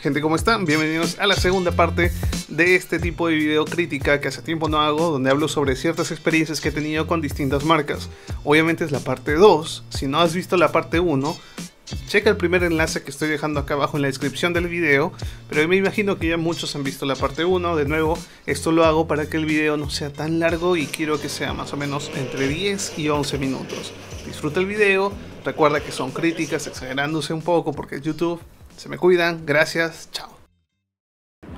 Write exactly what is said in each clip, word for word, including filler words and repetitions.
Gente, ¿cómo están? Bienvenidos a la segunda parte de este tipo de video crítica que hace tiempo no hago, donde hablo sobre ciertas experiencias que he tenido con distintas marcas. Obviamente es la parte dos, si no has visto la parte uno, checa el primer enlace que estoy dejando acá abajo en la descripción del video, pero me imagino que ya muchos han visto la parte uno. De nuevo, esto lo hago para que el video no sea tan largo y quiero que sea más o menos entre diez y once minutos. Disfruta el video, recuerda que son críticas exagerándose un poco porque es YouTube, se me cuidan, gracias, chao.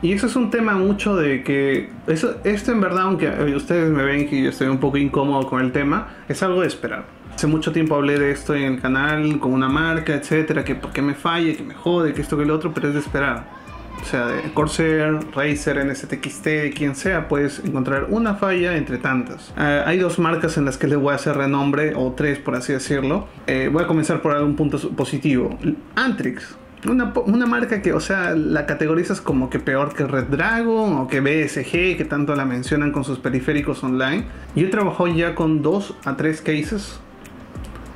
Y eso es un tema mucho de que, eso, esto en verdad, aunque ustedes me ven que yo estoy un poco incómodo con el tema, es algo de esperar. Hace mucho tiempo hablé de esto en el canal, con una marca, etcétera, que por qué me falla, que me jode, que esto, que lo otro, pero es de esperar. O sea, de Corsair, Razer, N S T X T, quien sea, puedes encontrar una falla entre tantas. Uh, hay dos marcas en las que les voy a hacer renombre, o tres, por así decirlo. Eh, voy a comenzar por algún punto positivo. Antryx. Una, una marca que, o sea, la categorizas como que peor que Red Dragon o que B S G, que tanto la mencionan con sus periféricos online. Yo he trabajado ya con dos a tres cases.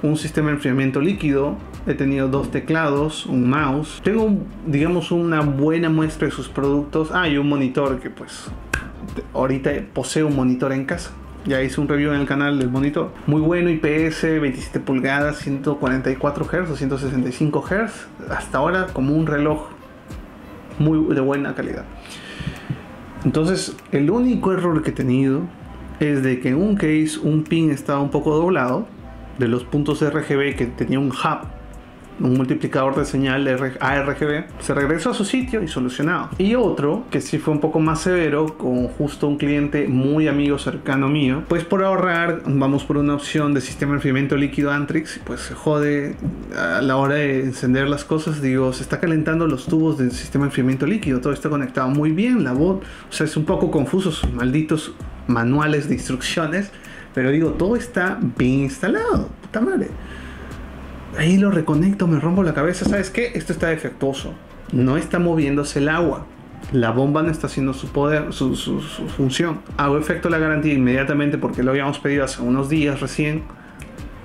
Un sistema de enfriamiento líquido, he tenido dos teclados, un mouse, tengo, digamos, una buena muestra de sus productos. Ah, y un monitor que pues, ahorita poseo un monitor en casa. Ya hice un review en el canal del monitor. Muy bueno, I P S, veintisiete pulgadas, ciento cuarenta y cuatro hercios o ciento sesenta y cinco hercios. Hasta ahora como un reloj muy de buena calidad. Entonces, el único error que he tenido es de que en un case un pin estaba un poco doblado. De los puntos R G B que tenía un hub, un multiplicador de señal a R G B, se regresó a su sitio y solucionado. Y otro que sí fue un poco más severo, con justo un cliente muy amigo cercano mío, pues por ahorrar vamos por una opción de sistema de enfriamiento líquido Antryx. Pues se jode a la hora de encender las cosas, digo, se está calentando los tubos del sistema de enfriamiento líquido, todo está conectado muy bien, la bot, o sea, es un poco confuso sus malditos manuales de instrucciones. Pero digo, todo está bien instalado, puta madre. Ahí lo reconecto, me rompo la cabeza. ¿Sabes qué? Esto está defectuoso. No está moviéndose el agua. La bomba no está haciendo su poder, su, su, su función. Hago efecto la garantía inmediatamente porque lo habíamos pedido hace unos días recién.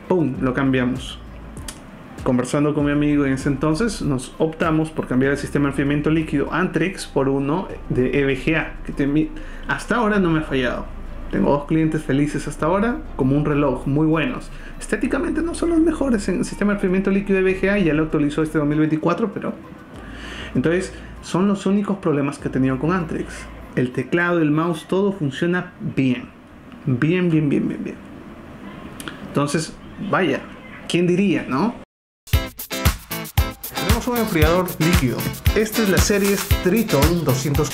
¡Pum! Lo cambiamos. Conversando con mi amigo en ese entonces, nos optamos por cambiar el sistema de enfriamiento líquido Antryx por uno de E V G A. Que te, hasta ahora no me ha fallado. Tengo dos clientes felices hasta ahora, como un reloj, muy buenos. Estéticamente no son los mejores en el sistema de enfriamiento líquido de E V G A, ya lo actualizó este dos mil veinticuatro, pero... Entonces, son los únicos problemas que he tenido con Antryx. El teclado, el mouse, todo funciona bien. Bien, bien, bien, bien, bien. Entonces, vaya, ¿quién diría, no? Tenemos un enfriador líquido. Esta es la serie Triton doscientos.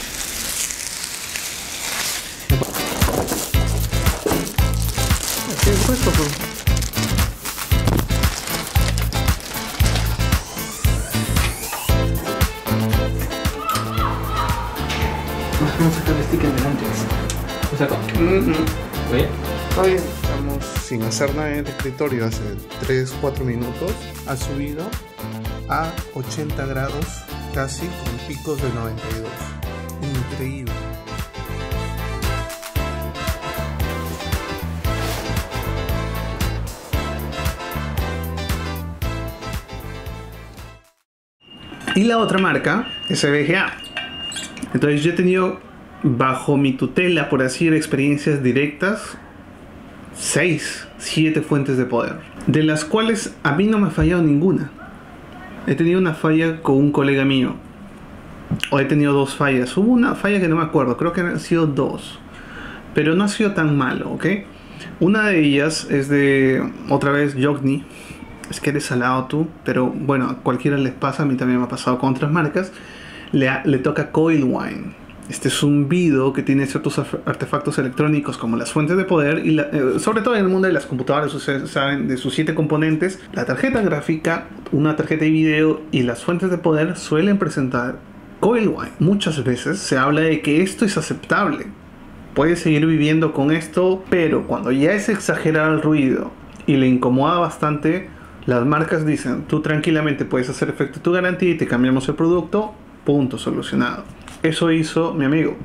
¿Lo saco? Mm-hmm. ¿Está bien? Está bien. Estamos sin hacer nada en el escritorio hace tres cuatro minutos. Ha subido a ochenta grados, casi con picos de noventa y dos. Increíble. Y la otra marca es E V G A. Entonces yo he tenido bajo mi tutela, por así decir, experiencias directas, seis, siete fuentes de poder, de las cuales a mí no me ha fallado ninguna. He tenido una falla con un colega mío, o he tenido dos fallas. Hubo una falla que no me acuerdo, creo que han sido dos, pero no ha sido tan malo, ¿ok? Una de ellas es de, otra vez, Yogni. Es que eres salado tú, pero bueno, a cualquiera les pasa, a mí también me ha pasado con otras marcas. Le, le toca Coil Wine, este zumbido que tiene ciertos artefactos electrónicos como las fuentes de poder, y la, eh, sobre todo en el mundo de las computadoras, ustedes saben, de sus siete componentes, la tarjeta gráfica, una tarjeta de video y las fuentes de poder suelen presentar Coil Wine. Muchas veces se habla de que esto es aceptable, puedes seguir viviendo con esto, pero cuando ya es exagerado el ruido y le incomoda bastante, las marcas dicen, tú tranquilamente puedes hacer efecto tu garantía y te cambiamos el producto, punto, solucionado. Eso hizo mi amigo.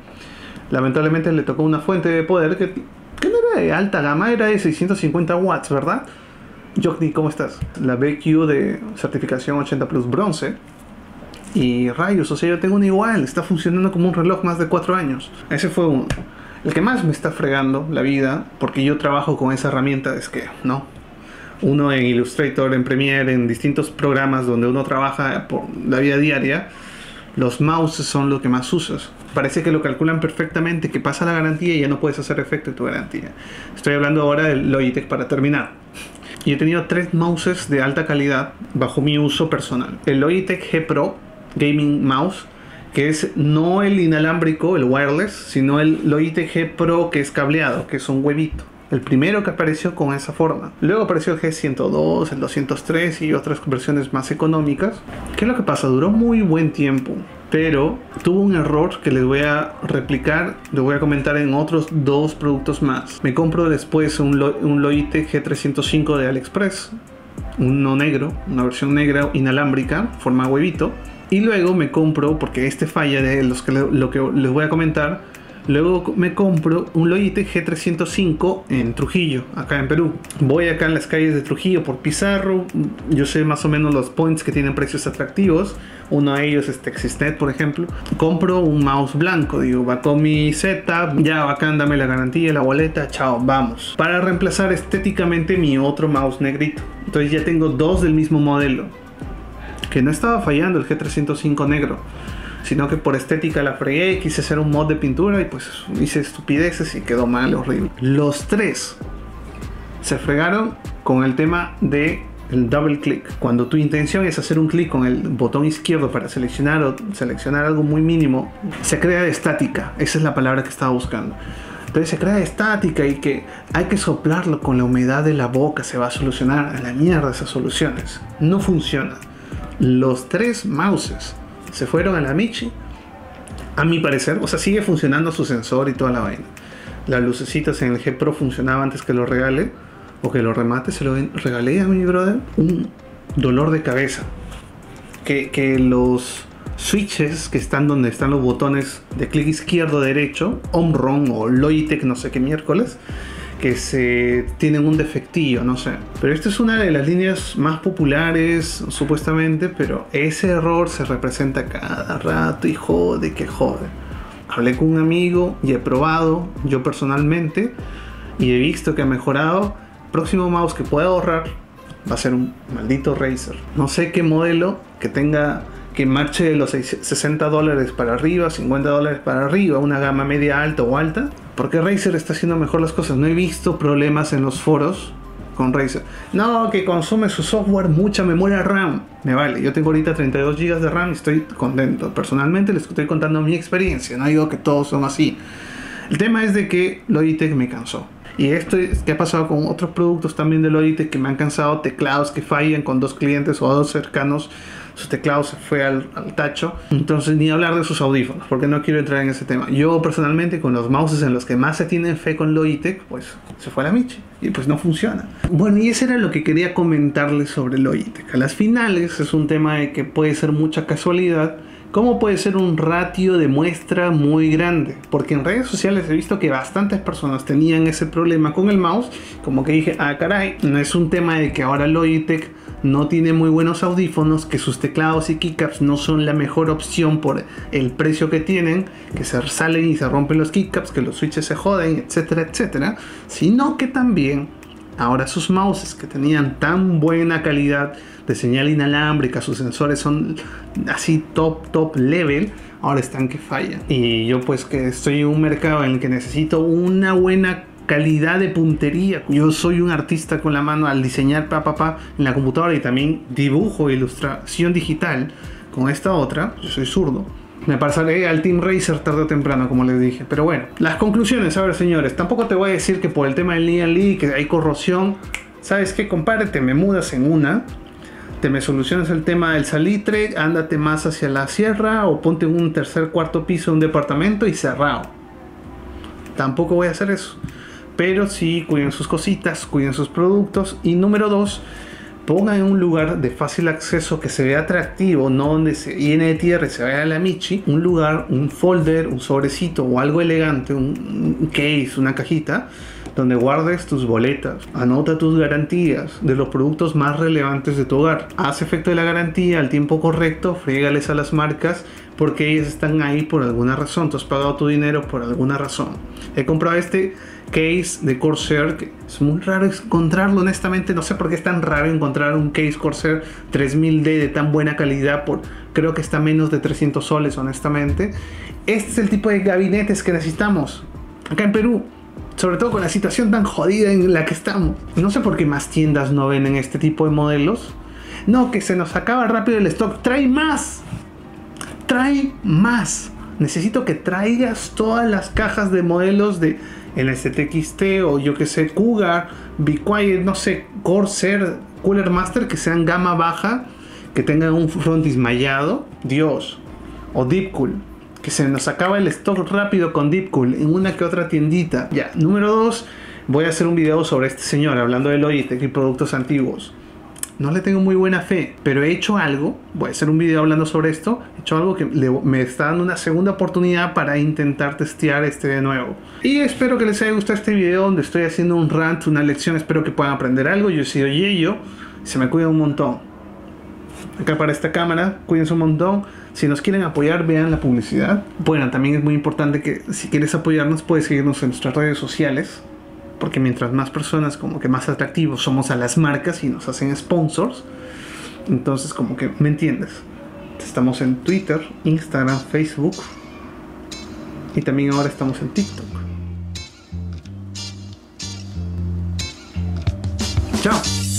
Lamentablemente le tocó una fuente de poder que, que no era de alta gama, era de seiscientos cincuenta watts, ¿verdad? Yogni, ¿cómo estás? La B Q de certificación ochenta plus bronce Y rayos, o sea, yo tengo uno igual, está funcionando como un reloj más de cuatro años. Ese fue uno. El que más me está fregando la vida, porque yo trabajo con esa herramienta, es que, ¿no? Uno en Illustrator, en Premiere, en distintos programas donde uno trabaja por la vida diaria, los mouses son lo que más usas. Parece que lo calculan perfectamente, que pasa la garantía y ya no puedes hacer efecto en tu garantía. Estoy hablando ahora del Logitech para terminar. Y he tenido tres mouses de alta calidad bajo mi uso personal. El Logitech G Pro Gaming Mouse, que es no el inalámbrico, el wireless, sino el Logitech G Pro que es cableado, que es un huevito. El primero que apareció con esa forma. Luego apareció el G ciento dos, el doscientos tres y otras versiones más económicas. ¿Qué es lo que pasa? Duró muy buen tiempo, pero tuvo un error que les voy a replicar, les voy a comentar en otros dos productos más. Me compro después un, un Logitech G trescientos cinco de AliExpress, uno negro, una versión negra inalámbrica, forma huevito. Y luego me compro, porque este falla de los que, lo que les voy a comentar, luego me compro un Logitech G trescientos cinco en Trujillo, acá en Perú. Voy acá en las calles de Trujillo por Pizarro. Yo sé más o menos los points que tienen precios atractivos. Uno de ellos es Texisnet, por ejemplo. Compro un mouse blanco, digo, va con mi setup, ya bacán, dame la garantía, la boleta, chao, vamos. Para reemplazar estéticamente mi otro mouse negrito. Entonces ya tengo dos del mismo modelo. Que no estaba fallando el G trescientos cinco negro, sino que por estética la fregué, quise hacer un mod de pintura y pues hice estupideces y quedó mal, horrible. Los tres se fregaron con el tema de el double click. Cuando tu intención es hacer un clic con el botón izquierdo para seleccionar o seleccionar algo muy mínimo, se crea estática. Esa es la palabra que estaba buscando. Entonces se crea estática y que hay que soplarlo con la humedad de la boca, se va a solucionar. A la mierda esas soluciones. No funciona. Los tres mouses se fueron a la michi, a mi parecer. O sea, sigue funcionando su sensor y toda la vaina. Las lucecitas en el G Pro funcionaba antes que lo regale o que lo remate. Se lo regalé a mi brother. Un dolor de cabeza. Que, que los switches que están donde están los botones de clic izquierdo derecho, Omron o Logitech no sé qué miércoles, que se tienen un defectillo, no sé. Pero esta es una de las líneas más populares, supuestamente, pero ese error se representa cada rato y jode que jode. Hablé con un amigo y he probado yo personalmente y he visto que ha mejorado. Próximo mouse que pueda ahorrar va a ser un maldito Razer. No sé qué modelo que tenga, que marche de los sesenta dólares para arriba, cincuenta dólares para arriba, una gama media alta o alta. Porque Razer está haciendo mejor las cosas. No he visto problemas en los foros con Razer. No, que consume su software mucha memoria RAM. Me vale, yo tengo ahorita treinta y dos gigas de RAM y estoy contento. Personalmente les estoy contando mi experiencia. No digo que todos son así. El tema es de que Logitech me cansó. Y esto es que ha pasado con otros productos también de Logitech que me han cansado. Teclados que fallan con dos clientes o dos cercanos. Su teclado se fue al, al tacho. Entonces ni hablar de sus audífonos, porque no quiero entrar en ese tema. Yo personalmente con los mouses en los que más se tienen fe con Logitech, pues se fue a la michi y pues no funciona. Bueno, y eso era lo que quería comentarles sobre Logitech. A las finales es un tema de que puede ser mucha casualidad, como puede ser un ratio de muestra muy grande, porque en redes sociales he visto que bastantes personas tenían ese problema con el mouse. Como que dije, ah caray, no es un tema de que ahora Logitech no tiene muy buenos audífonos, que sus teclados y keycaps no son la mejor opción por el precio que tienen, que se salen y se rompen los keycaps, que los switches se joden, etcétera, etcétera, sino que también ahora sus mouses que tenían tan buena calidad de señal inalámbrica, sus sensores son así top, top level, ahora están que fallan. Y yo pues que estoy en un mercado en el que necesito una buena calidad de puntería. Yo soy un artista con la mano al diseñar pa, pa, pa, en la computadora y también dibujo e ilustración digital con esta otra. Yo soy zurdo. Me pasaré al Team Razer tarde o temprano, como les dije. Pero bueno, las conclusiones. A ver, señores, tampoco te voy a decir que por el tema del Lian Li, que hay corrosión. ¿Sabes qué, compadre? Te me mudas en una. Te me solucionas el tema del salitre. Ándate más hacia la sierra o ponte en un tercer, cuarto piso de un departamento y cerrado. Tampoco voy a hacer eso. Pero sí, cuiden sus cositas, cuiden sus productos. Y número dos, pongan en un lugar de fácil acceso, que se vea atractivo, no donde se llene de tierra y se vea la michi. Un lugar, un folder, un sobrecito o algo elegante, un, un case, una cajita, donde guardes tus boletas, anota tus garantías de los productos más relevantes de tu hogar, haz efecto de la garantía al tiempo correcto, friégales a las marcas porque ellas están ahí por alguna razón, tú has pagado tu dinero por alguna razón. He comprado este case de Corsair, que es muy raro encontrarlo, honestamente no sé por qué es tan raro encontrar un case Corsair tres mil D de tan buena calidad, por creo que está a menos de trescientos soles honestamente. Este es el tipo de gabinetes que necesitamos acá en Perú, sobre todo con la situación tan jodida en la que estamos. No sé por qué más tiendas no venden este tipo de modelos. No, que se nos acaba rápido el stock. Trae más. Trae más. Necesito que traigas todas las cajas de modelos de L S T X T o yo que sé, Cougar, Be Quiet, no sé, Corsair, Cooler Master, que sean gama baja, que tengan un frontismallado. Dios. O Deepcool. Que se nos acaba el stock rápido con Deepcool en una que otra tiendita. Ya, número dos, voy a hacer un video sobre este señor hablando de Logitech y productos antiguos. No le tengo muy buena fe, pero he hecho algo, voy a hacer un video hablando sobre esto, he hecho algo que le, me está dando una segunda oportunidad para intentar testear este de nuevo. Y espero que les haya gustado este video donde estoy haciendo un rant, una lección, espero que puedan aprender algo. Yo he sido Yeyo, se me cuida un montón. Acá para esta cámara, cuídense un montón. Si nos quieren apoyar, vean la publicidad. Bueno, también es muy importante que si quieres apoyarnos, puedes seguirnos en nuestras redes sociales, porque mientras más personas, como que más atractivos somos a las marcas y nos hacen sponsors. Entonces, como que, ¿me entiendes? Estamos en Twitter, Instagram, Facebook, y también ahora estamos en TikTok. ¡Chao!